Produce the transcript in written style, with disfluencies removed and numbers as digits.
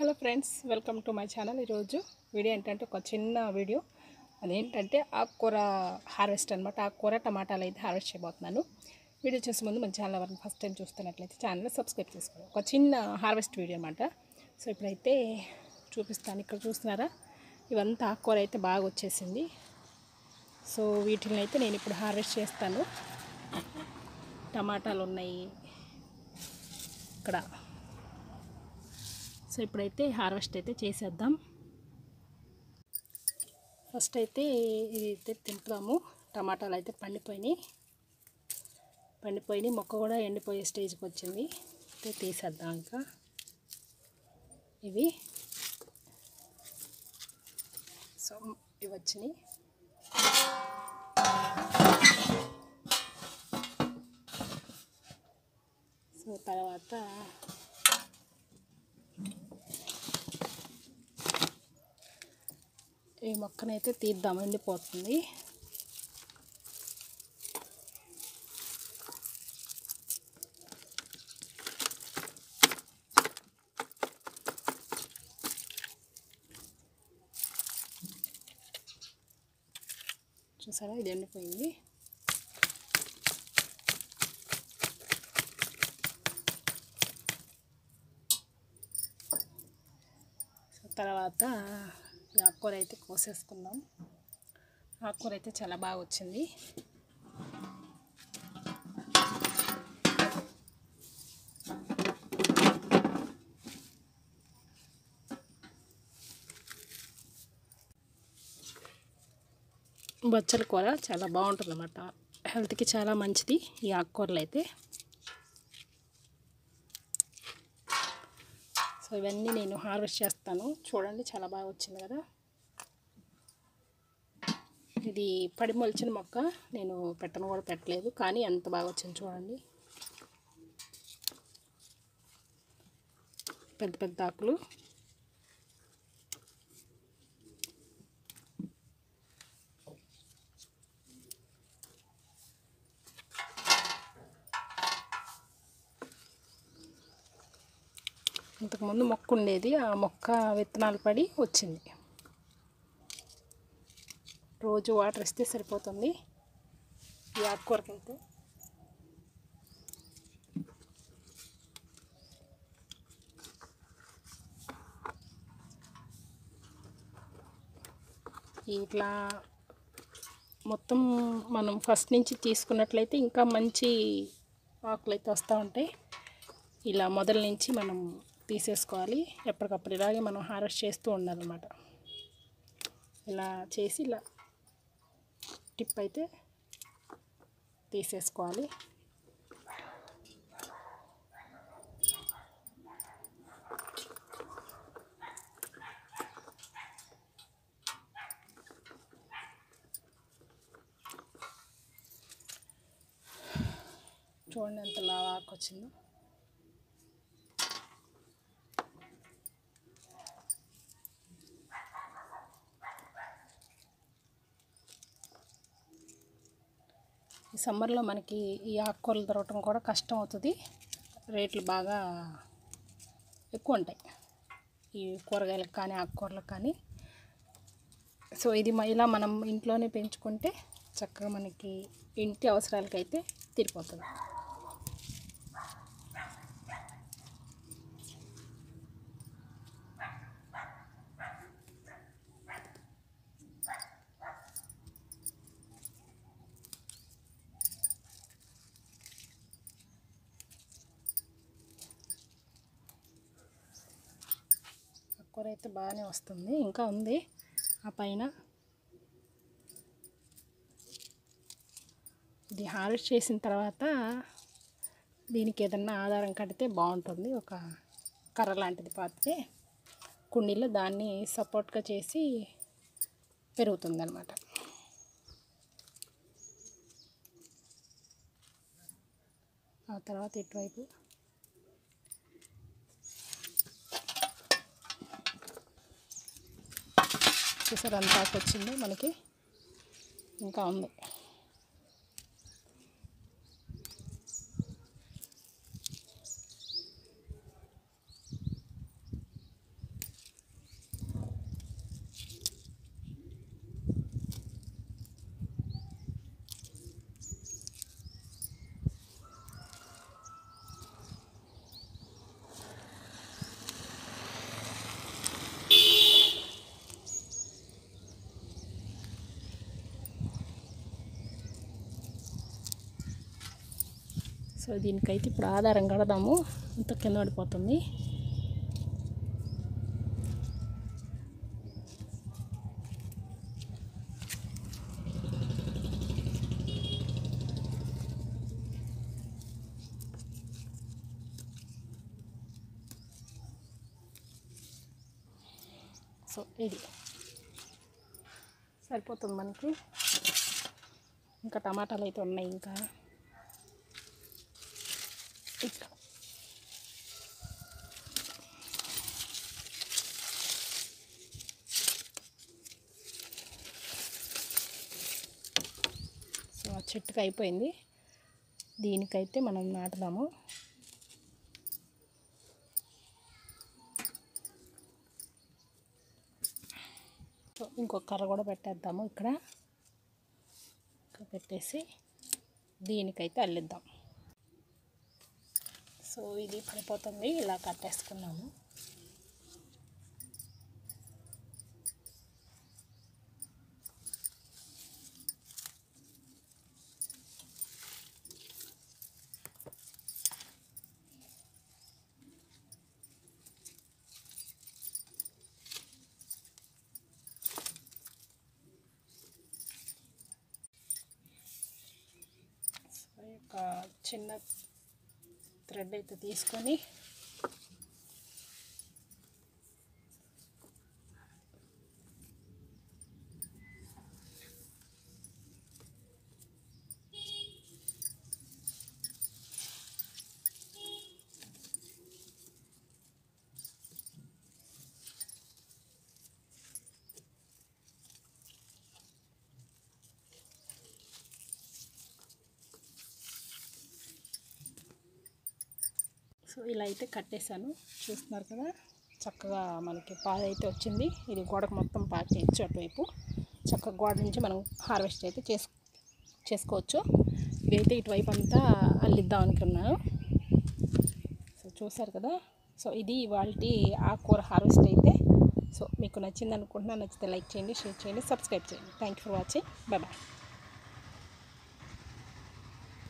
Hello friends, welcome to my channel. ఈరోజు video ఏంటంటే ఒక చిన్న వీడియో, అదేంటంటే ఆకుకూర హార్వెస్ట్ అనమాట. ఆకుకూర టమాటాలు అయితే హార్వెస్ట్ చేయబోతున్నాను. వీడియో చూసే ముందు మన ఛానల్ ఎవరైనా ఫస్ట్ టైం చూస్తున్నట్లయితే ఛానల్ సబ్స్క్రైబ్ చేసుకోండి. ఒక చిన్న హార్వెస్ట్ వీడియో అనమాట. సో ఇప్పుడైతే చూపిస్తాను. ఇక్కడ చూస్తున్నారా, ఇవంతా ఆకుకూర అయితే బాగా వచ్చేసింది. సో వీటిని అయితే నేను ఇప్పుడు హార్వెస్ట్ చేస్తాను. టమాటాలు ఉన్నాయి ఇక్కడ. సో ఇప్పుడైతే హార్వెస్ట్ అయితే చేసేద్దాం. ఫస్ట్ అయితే ఇది అయితే తింపుదాము. టమాటాలు అయితే పండిపోయినాయి. మొక్క కూడా ఎండిపోయే స్టేజ్కి వచ్చింది. అయితే తీసేద్దాం. ఇంకా ఇవి సో ఇవి వచ్చినాయి. సో తర్వాత ఈ మొక్కనైతే తీద్దాం, ఎండిపోతుంది. చూసారా, ఇది ఎండిపోయింది. సో తర్వాత ఆకుకూర అయితే కోసేసుకున్నాం. ఆకుకూర అయితే చాలా బాగా వచ్చింది. బచ్చల కూర చాలా బాగుంటుంది అన్నమాట. హెల్త్కి చాలా మంచిది ఈ ఆకుకూరలు అయితే. సో ఇవన్నీ నేను హార్వెస్ట్ చేస్తాను. చూడండి, చాలా బాగా వచ్చింది కదా. ఇది పడిమొలిచిన మొక్క, నేను పెట్టను కూడా పెట్టలేదు, కానీ ఎంత బాగా వచ్చింది చూడండి. పెద్ద పెద్ద ఆకులు. ఇంతకుముందు మొక్క ఉండేది, ఆ మొక్క విత్తనాలు పడి వచ్చింది. రోజు వాటర్ ఇస్తే సరిపోతుంది ఈ ఆకుకూరకైతే. ఇట్లా మొత్తం మనం ఫస్ట్ నుంచి తీసుకున్నట్లయితే ఇంకా మంచి ఆకులు అయితే వస్తూ ఉంటాయి. ఇలా మొదల నుంచి మనం తీసేసుకోవాలి. ఎప్పటికప్పుడు ఇలాగే మనం హార్వెస్ట్ చేస్తూ ఉండాలన్నమాట. ఇలా చేసి ఇలా టిప్ అయితే తీసేసుకోవాలి. చూడండి ఎంత లావాకు వచ్చిందో. ఈ సమ్మర్లో మనకి ఈ ఆకుకూరలు దొరకడం కూడా కష్టం అవుతుంది. రేట్లు బాగా ఎక్కువ ఉంటాయి ఈ కూరగాయలకు కానీ ఆకుకూరలకు కానీ. సో ఇది ఇలా మనం ఇంట్లోనే పెంచుకుంటే చక్కగా మనకి ఇంటి అవసరాలకైతే తీరిపోతుంది. కూర అయితే బాగానే వస్తుంది. ఇంకా ఉంది ఆ పైన. ఇది హార్వెస్ట్ చేసిన తర్వాత దీనికి ఏదన్నా ఆధారం కడితే బాగుంటుంది. ఒక కర్ర లాంటిది పాతితే కుండీలో దాన్ని సపోర్ట్గా చేసి పెరుగుతుంది అన్నమాట. ఆ తర్వాత ఇటువైపు చూసారు, అంత ఆకు వచ్చింది మనకి. ఇంకా ఉంది. సో దీనికైతే ఇప్పుడు ఆధారం కడదాము, అంత కింద పడిపోతుంది. సో ఇది సరిపోతుంది మనకి. ఇంకా టమాటాలు అయితే ఉన్నాయి. ఇంకా ఇక్కడ సో ఆ చెట్టుకు అయిపోయింది. దీనికైతే మనం నాటుదాము. సో ఇంకొక కర్ర కూడా పెట్టేద్దాము. ఇక్కడ పెట్టేసి దీనికైతే అల్లిద్దాం. సో ఇది పడిపోతుంది, ఇలా కట్టేసుకున్నాము. ఒక చిన్న థ్రెడ్ అయితే తీసుకొని ఇలా అయితే కట్టేశాను. చూస్తున్నారు కదా, చక్కగా మనకి పాలు అయితే వచ్చింది. ఇది గోడకు మొత్తం పాలు చేయొచ్చు. అటువైపు చక్కగా గోడ నుంచి మనం హార్వెస్ట్ అయితే చేసుకోవచ్చు. ఇదైతే ఇటువైపు అంతా అల్లిద్దాం అనుకున్నాను. సో చూసారు కదా, సో ఇది వాళ్ళకి ఆకుకూర హార్వెస్ట్ అయితే. సో మీకు నచ్చింది అనుకుంటున్నాను. నచ్చితే లైక్ చేయండి, షేర్ చేయండి, సబ్స్క్రైబ్ చేయండి. Thank you for watching. Bye bye.